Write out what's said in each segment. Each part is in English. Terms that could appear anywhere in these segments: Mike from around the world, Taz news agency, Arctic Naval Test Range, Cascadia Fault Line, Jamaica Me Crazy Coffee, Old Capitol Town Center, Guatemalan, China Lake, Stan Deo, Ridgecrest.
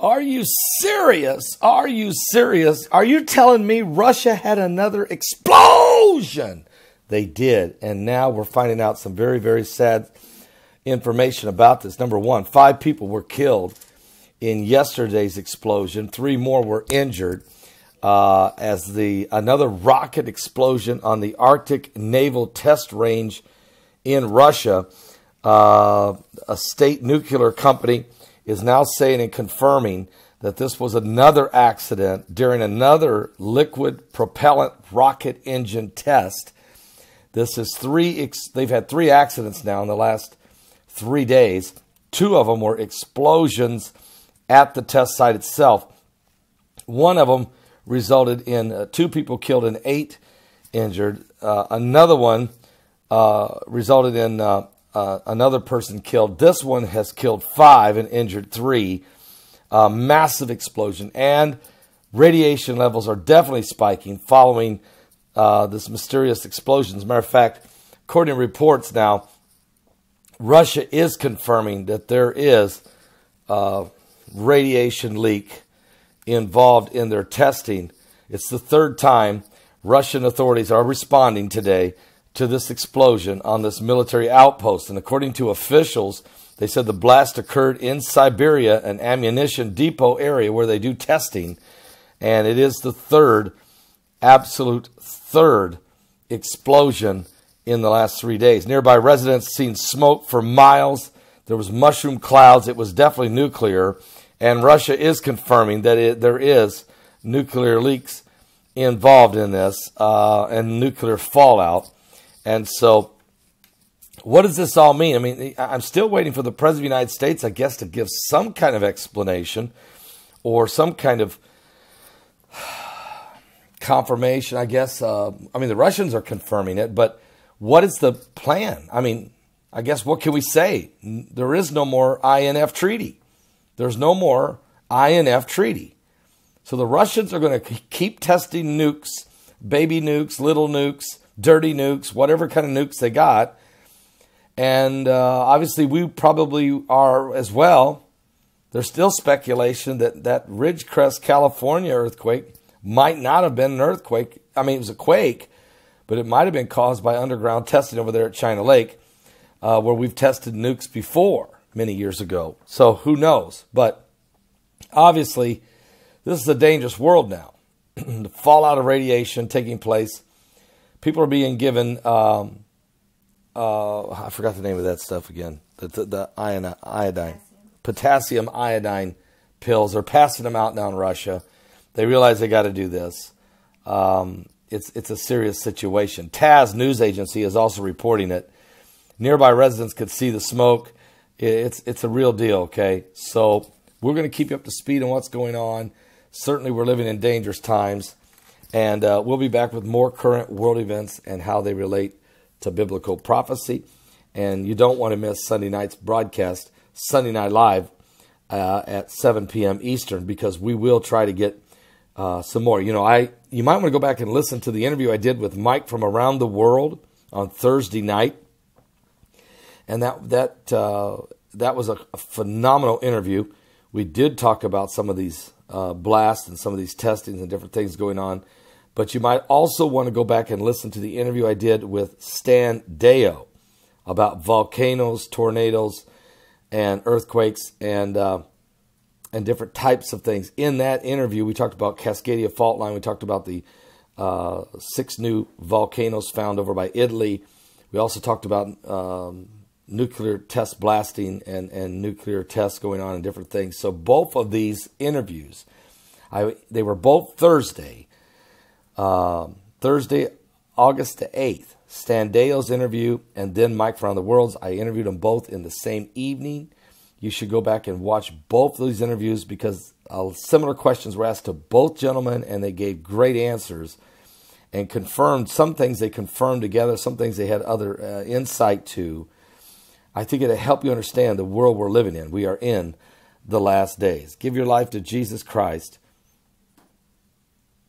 Are you serious? Are you serious? Are you telling me Russia had another explosion? They did. And now we're finding out some very, very sad information about this. Number one, 5 people were killed in yesterday's explosion. 3 more were injured as another rocket explosion on the Arctic Naval Test Range in Russia. A state nuclear company is now saying and confirming that this was another accident during another liquid propellant rocket engine test. This is they've had 3 accidents now in the last 3 days. 2 of them were explosions at the test site itself. One of them resulted in 2 people killed and 8 injured. Another one resulted in another person killed. This one has killed 5 and injured 3. Massive explosion, and radiation levels are definitely spiking following this mysterious explosion. As a matter of fact, according to reports now, Russia is confirming that there is radiation leak involved in their testing. It's the 3rd time Russian authorities are responding today to this explosion on this military outpost. And according to officials, they said the blast occurred in Siberia, an ammunition depot area where they do testing. And it is the 3rd, absolute 3rd explosion in the last 3 days. Nearby residents seen smoke for miles. There was mushroom clouds. It was definitely nuclear. And Russia is confirming that there is nuclear leaks involved in this and nuclear fallout. And so what does this all mean? I mean, I'm still waiting for the President of the United States, I guess, to give some kind of explanation or some kind of confirmation, I guess. I mean, the Russians are confirming it, but what is the plan? I mean, I guess what can we say? There is no more INF treaty. There's no more INF treaty. So the Russians are going to keep testing nukes, baby nukes, little nukes, dirty nukes, whatever kind of nukes they got. And obviously we probably are as well. There's still speculation that Ridgecrest, California earthquake might not have been an earthquake. I mean, it was a quake, but it might have been caused by underground testing over there at China Lake, where we've tested nukes before many years ago. So who knows? But obviously this is a dangerous world now. The fallout of radiation taking place. People are being given, I forgot the name of that stuff again, the iodine, potassium iodine pills. They're passing them out now in Russia. They realize they got to do this. It's a serious situation. Taz news agency is also reporting it. Nearby residents could see the smoke. It's a real deal, okay? So we're going to keep you up to speed on what's going on. Certainly we're living in dangerous times. And we'll be back with more current world events and how they relate to biblical prophecy. And you don't want to miss Sunday night's broadcast, Sunday Night Live at 7 p.m. Eastern, because we will try to get some more. You know, you might want to go back and listen to the interview I did with Mike from around the world on Thursday night. And that was a phenomenal interview. We did talk about some of these blasts and some of these testings and different things going on. But you might also want to go back and listen to the interview I did with Stan Deo about volcanoes, tornadoes, and earthquakes, and different types of things. In that interview, we talked about Cascadia Fault Line. We talked about the 6 new volcanoes found over by Italy. We also talked about nuclear test blasting and nuclear tests going on and different things. So both of these interviews, they were both Thursday. Thursday, August the 8th, Stan Deo's interview, and then Mike from around the world. I interviewed them both in the same evening. You should go back and watch both of these interviews, because similar questions were asked to both gentlemen, and they gave great answers and confirmed some things. They confirmed together some things they had other insight to. I think it'll help you understand the world we're living in. We are in the last days. Give your life to Jesus Christ.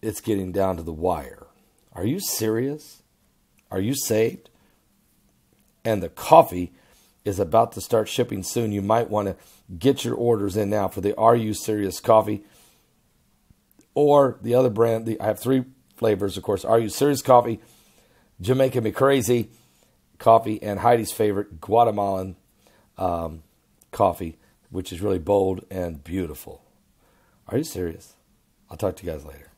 It's getting down to the wire. Are you serious? Are you saved? And the coffee is about to start shipping soon. You might want to get your orders in now for the Are You Serious Coffee or the other brand. I have three flavors, of course. Are You Serious Coffee, Jamaica Me Crazy Coffee, and Heidi's favorite, Guatemalan coffee, which is really bold and beautiful. Are you serious? I'll talk to you guys later.